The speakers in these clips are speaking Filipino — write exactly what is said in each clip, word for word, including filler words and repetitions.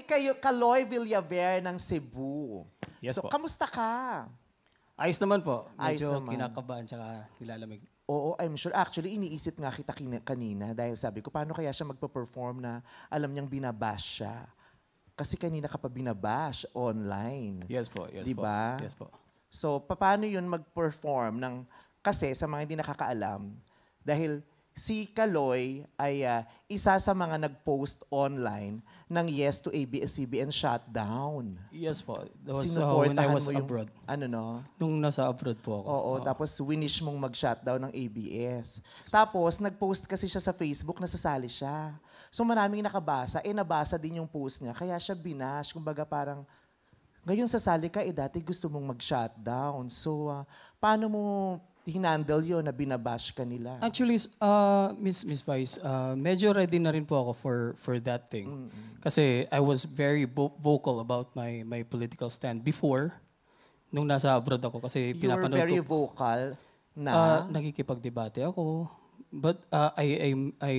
si kayo, Kaloy Villaver ng Cebu. Yes, so, po. Kamusta ka? Ayos naman po. Medyo Ayos naman. Kinakabahan tsaka nilalamig. Oo, I'm sure. Actually, iniisip nga kita kanina dahil sabi ko, paano kaya siya magpa-perform na alam niyang binabash siya? Kasi kanina ka pa binabash online. Yes po, yes diba? po. Yes po. So, paano yun mag-perform ng... Kasi sa mga hindi nakakaalam, dahil si Kaloy ay uh, isa sa mga nag-post online ng yes to A B S C B N shutdown. Yes po. That was uh, when I was yung, abroad. Ano no? Nung nasa abroad po ako. Oo, oh. Tapos winish mong mag-shutdown ng A B S. So, tapos nag-post kasi siya sa Facebook, nasasali siya. So maraming nakabasa, eh nabasa din yung post niya. Kaya siya binash, kumbaga parang... Ngayon sasali ka, eh dati gusto mong mag-shutdown. So uh, paano mo... hinandle yun na binabash ka nila? Actually, uh, Miss Miss Vice, uh, medyo ready na rin po ako for, for that thing. Mm-hmm. Kasi I was very vocal about my, my political stand before, nung nasa abroad ako. Kasi you were very ko, vocal na? Uh, nakikipag-debate ako. But uh, I, I, I,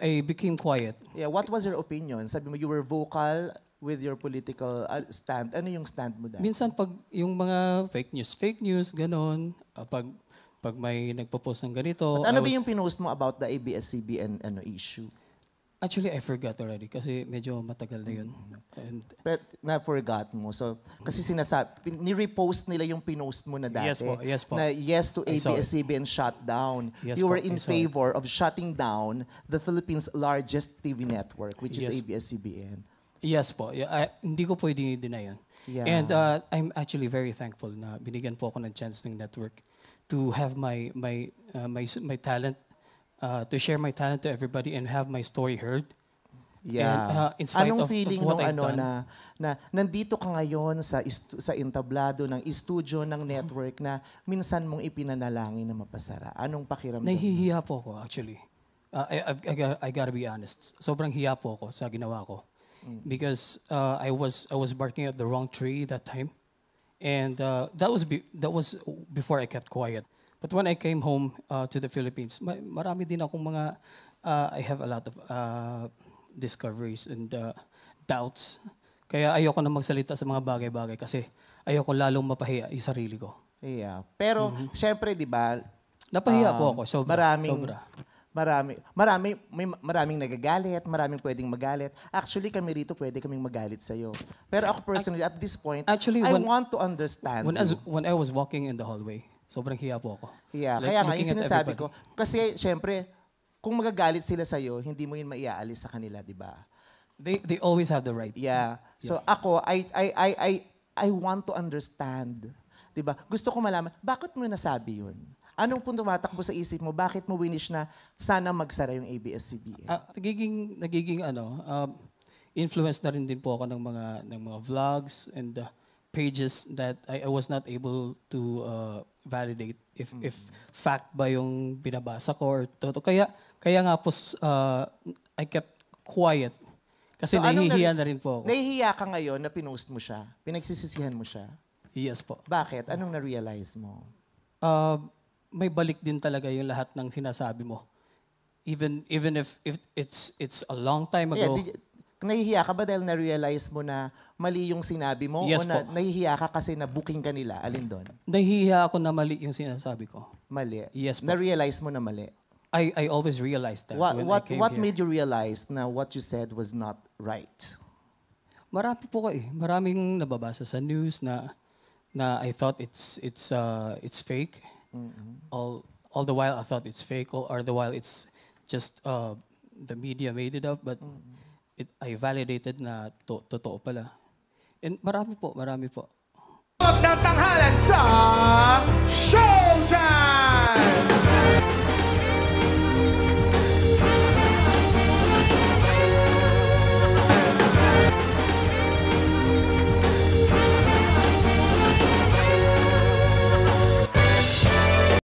I became quiet. Yeah, what was your opinion? Sabi mo, you were vocal with your political stand. Ano yung stand mo dahil? Minsan pag yung mga fake news, fake news, ganon. Uh, pag, pag may nagpo-post ng ganito. But ano I ba was... yung pinost mo about the A B S C B N ano, issue? Actually, I forgot already kasi medyo matagal na yun. And... But na-forgot mo. So, kasi sinasabi, ni-repost nila yung pinost mo na dati. Yes po, yes po. Na yes to A B S C B N shutdown. Yes, you were po, in favor of shutting down the Philippines' largest T V network, which yes. is A B S C B N. Yes po. Yeah, I, hindi ko pwedeng i-deny yun. Yeah. And uh, I'm actually very thankful na binigyan po ako ng chance ng network to have my my uh, my my talent, uh, to share my talent to everybody and have my story heard. Yeah. And, uh, anong of, feeling of nung I've ano done, na na nandito ka ngayon sa sa entablado ng studio ng network na minsan mong ipinanalangin na mapasara? Anong pakiramdam? Nahihiya po ako actually. Uh, I I've, I got, I gotta be honest. Sobrang hiya po ako sa ginawa ko. Because uh, I was I was barking at the wrong tree that time, and uh, that was be that was before I kept quiet. But when I came home uh, to the Philippines, ma marami din akong mga uh, I have a lot of uh, discoveries and uh, doubts. Kaya ayoko na magsalita sa mga bagay-bagay kasi ayoko lalong mapahiya yung sarili ko. Yeah. Pero mm-hmm. syempre, di ba? Napahiya um, po ako. Sobra. Maraming... Sobra. Marami, marami, may maraming nagagalit, maraming pwedeng magalit. Actually, kami rito pwede kaming magalit sa'yo. Pero ako personally, at this point, actually, I when, want to understand. When, as, when I was walking in the hallway, sobrang hiya po ako. Yeah, like, kaya nga, yung sinasabi ko, kasi syempre, kung magagalit sila sa'yo, hindi mo yun maiaalis sa kanila, di ba? They, they always have the right. Yeah. So yeah. ako, I, I, I, I, I want to understand. Di ba? Gusto ko malaman, bakit mo nasabi yun? Anong punto matakbo sa isip mo? Bakit mo winish na sana magsara yung A B S C B N? Uh, nagiging, nagiging ano, uh, influenced na rin din po ako ng mga, ng mga vlogs and uh, pages that I, I was not able to uh, validate if, mm-hmm. if fact ba yung binabasa ko or totoo. Kaya, kaya nga po uh, I kept quiet kasi so, nahihiya na rin po ako. Nahihiya ka ngayon na pinost mo siya? Pinagsisisihan mo siya? Yes po. Bakit? Anong na-realize mo? Uh, may balik din talaga yung lahat ng sinasabi mo. Even even if, if it's it's a long time ago. Yeah, nahihiya ka ba dahil na-realize mo na mali yung sinabi mo? Yes, o na, nahihiya ka kasi na-booking ka nila? Alin doon? Nahihiya ako na mali yung sinasabi ko. Mali? Yes, po. Na-realize mo na mali? I, I always realized that what, when what, I came What here. made you realize na what you said was not right? Marami po ko eh. Maraming nababasa sa news na na I thought it's it's uh, it's fake. Mm-hmm. All, all the while I thought it's fake, all, or the while it's just uh, the media made it up, but mm-hmm. it, I validated na to, totoo pala. And marami po, marami po. Magandang tanghali sa show!